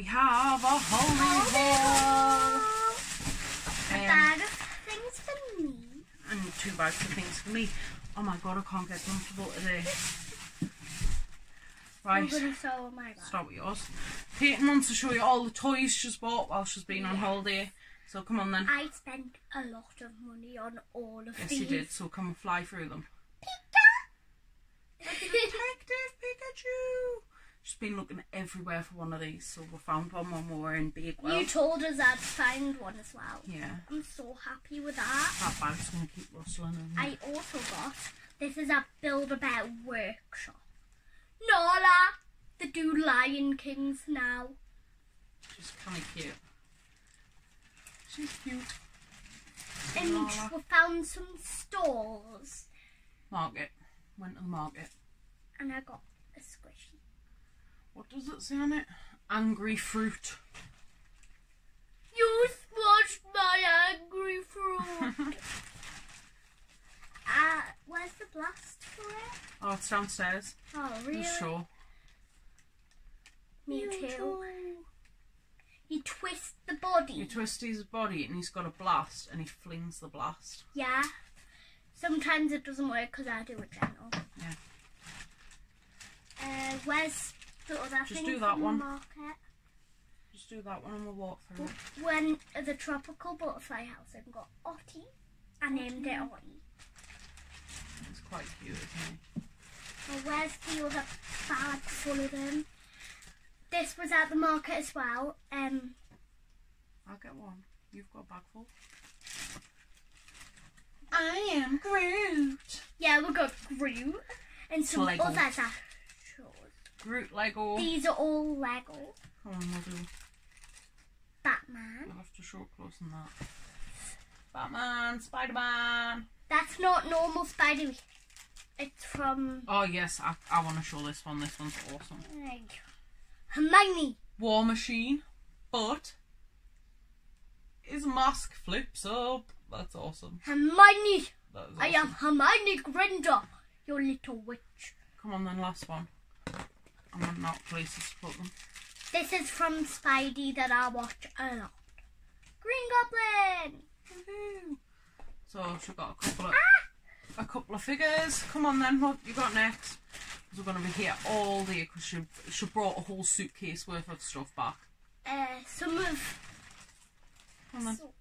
we have a holy haul. A bag of things for me. And 2 bags of things for me. Oh my god, I can't get comfortable today. Right, start with yours. Peyton wants to show you all the toys she's bought while she's been on holiday. So come on then. I spent a lot of money on all of these. Yes you did, so come and fly through them. Pika! Detective Pikachu! She's been looking everywhere for one of these, so we found one when we were in Bakewell. You told us I'd find one as well. Yeah. I'm so happy with that. That bag's going to keep rustling. I also got, this is a Build-A-Bear workshop. Nola! They do Lion Kings now. She's kind of cute. She's cute. And Nola. We found some stalls. Market. Went to the market. And I got a squishy. What does it say on it? Angry fruit. You squashed my angry fruit. Where's the blast for it? Oh, it's downstairs. Oh, really? I'm sure. Me too. You twist the body. You twist his body and he's got a blast and he flings the blast. Yeah. Sometimes it doesn't work because I do a general. Yeah. Where's the other thing from the market? Just do that one and we'll walk through it. Went to the Tropical Butterfly House and got Ottie. I named it Ottie. It's quite cute, isn't it? Well, where's the other bag full of them? This was at the market as well. I'll get one. You've got a bag full. I am Groot. Yeah, we've got Groot and some Lego. Others. Groot Lego. These are all Lego. Oh, lovely. Batman. We'll have to show close on that. Batman, Spider-Man. That's not normal Spider-Man. It's from... Oh, yes, I want to show this one. This one's awesome. Hermione. War Machine, but his mask flips up. That's awesome. Hermione. That is awesome. I am Hermione Granger, your little witch. Come on then, last one. I'm going to knock places to put them. This is from Spidey that I watch a lot. Green Goblin. Woohoo. So she's got a couple of figures. Come on then, what you got next? Because we're going to be here all day because she brought a whole suitcase worth of stuff back. Some of... Come on. So,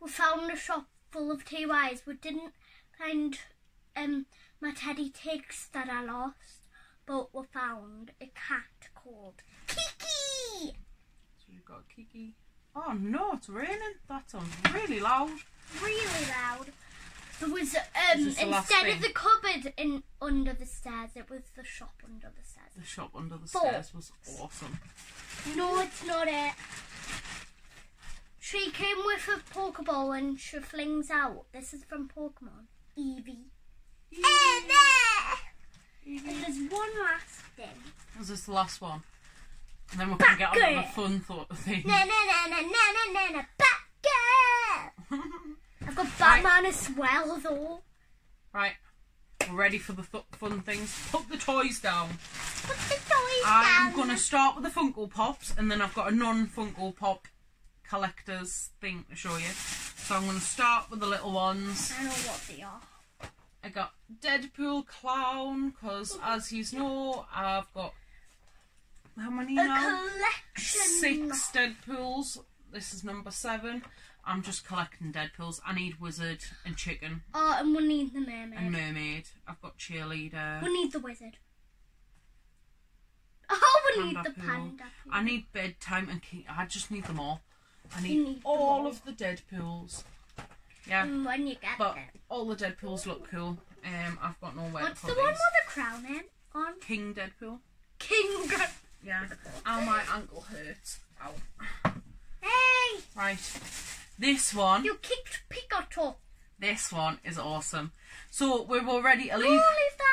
we found a shop full of TYs. We didn't find my teddy ticks that I lost, but we found a cat called Kiki. So you've got Kiki. Oh no, it's raining. That sounds really loud. Really loud. There was instead of the cupboard in under the stairs, it was the shop under the stairs. The shop under the stairs was awesome. No, it's not it. She came with a Pokéball and she flings out. This is from Pokemon. Eevee. Eevee. And there's one last thing. Is this the last one? And then we can get on with the fun sort of thing. Batgirl! I've got Batman as well though. Right. We're ready for the fun things. Put the toys down. Put the toys down. I'm going to start with the Funko Pops and then I've got a non-Funko Pop collector's thing to show you. So I'm going to start with the little ones. I know what they are. I got Deadpool Clown because as you know I've got how many now? Collection. 6 Deadpools. This is number 7. I'm just collecting Deadpools. I need Wizard and Chicken. Oh, and we'll need the Mermaid. And Mermaid. I've got Cheerleader. We'll need the Wizard. Oh, we'll need the Panda. I need Bedtime and King. I just need them all. I need all of the Deadpools. Yeah. When you get them. All the Deadpools look cool. I've got nowhere to put these. What's the one with the crown in? On? King Deadpool. King. Yeah. Ow, my ankle hurts. Ow. Hey. Right. This one. You kicked Pikachu. This one is awesome. So we were ready to leave. No, leave that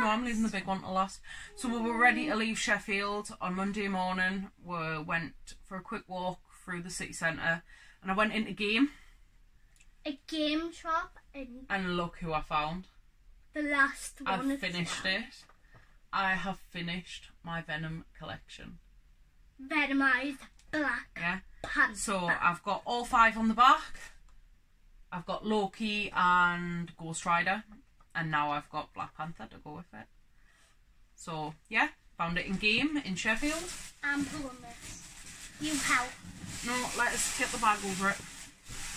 alone. No, I'm leaving the big one to last. So we were ready to leave Sheffield on Monday morning. We went for a quick walk through the city centre and I went into a game shop and look who I found. The last one. I've finished it. I have finished my Venom collection. Venomized Black Panther. So I've got all five on the back. I've got Loki and Ghost Rider, and now I've got Black Panther to go with it. So yeah, found it in game in Sheffield. I'm pulling this. You help. No, let us get the bag over it.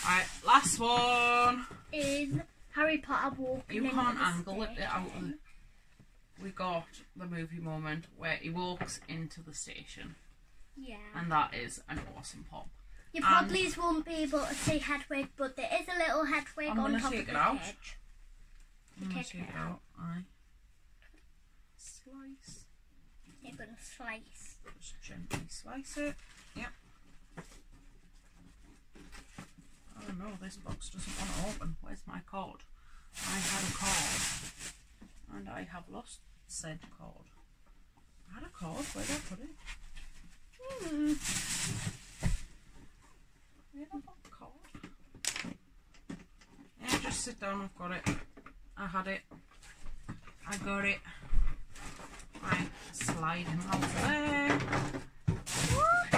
Alright, last one is Harry Potter walking. You can't angle it out. We got the movie moment where he walks into the station. Yeah. And that is an awesome pop. You probably won't be able to see Hedwig, but there is a little Hedwig on top of the cage. I'm going to take it out. Aye. Slice. You're going to slice. Just gently slice it. Yep. Oh no, this box doesn't want to open. Where's my cord? I had a cord. And I have lost said cord. I had a cord, where did I put it? Where did I put the cord? Yeah, just sit down, I've got it. I had it. I got it. Right, slide him over there. What?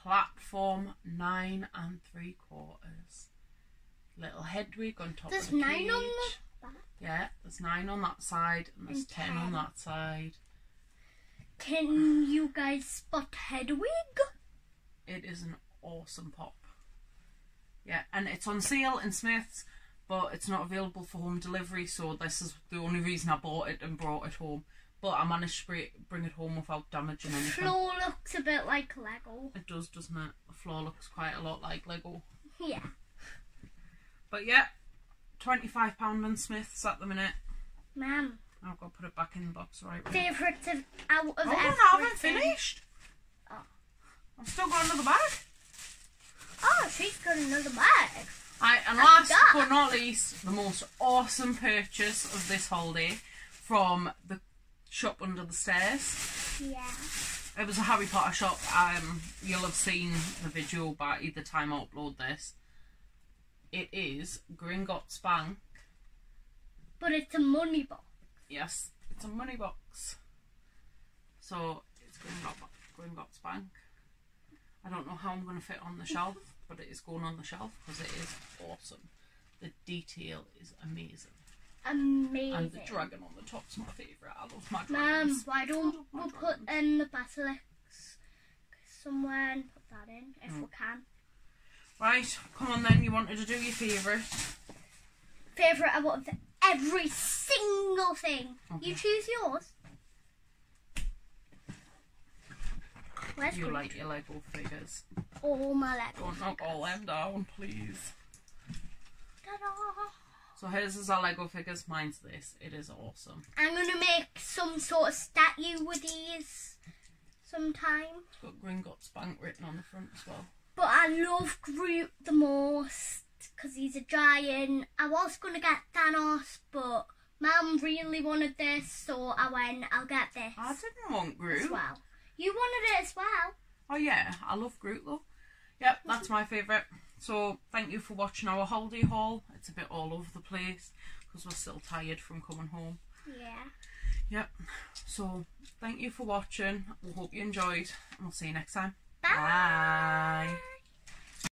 Platform 9 3/4. Little Hedwig on top of the cage. There's 9 on the... Yeah, there's 9 on that side and there's 10 on that side. Can you guys spot Hedwig? It is an awesome pop. Yeah, and it's on sale in Smyths, but it's not available for home delivery, so this is the only reason I bought it and brought it home. But I managed to bring it home without damaging anything. The floor looks a bit like Lego. It does, doesn't it? The floor looks quite a lot like Lego. Yeah. But yeah. £25 on Smyths at the minute. Ma'am. I've got to put it back in the box, right? Favourites out of everything. Oh, I haven't finished. Oh. I've still got another bag. Oh, she's got another bag. Right, and last but not least, the most awesome purchase of this holiday from the shop under the stairs. Yeah. It was a Harry Potter shop. You'll have seen the video by either time I upload this. It is Gringotts Bank. But it's a money box. Yes, it's a money box. So it's Gringotts Bank. I don't know how I'm going to fit on the shelf, but it is going on the shelf because it is awesome. The detail is amazing. Amazing. And the dragon on the top's my favourite. I love my dragons. Mum, why don't we put in the basilisk somewhere and put that in if we can? Right, come on then, you wanted to do your favourite. Favourite out of every single thing. Okay. You choose yours. Where's you Groot? Like your Lego figures. All my Lego figures. Don't knock all them down, please. Ta-da! So hers is our Lego figures, mine's this. It is awesome. I'm going to make some sort of statue with these sometime. It's got Gringotts Bank written on the front as well. But I love Groot the most because he's a giant. I was going to get Thanos, but Mum really wanted this, so I went, I'll get this. I didn't want Groot. As well. You wanted it as well. Oh yeah, I love Groot though. Yep, that's my favourite. So thank you for watching our holiday haul. It's a bit all over the place because we're still tired from coming home. Yeah. Yep, so thank you for watching. We hope you enjoyed and we'll see you next time. Bye. Bye.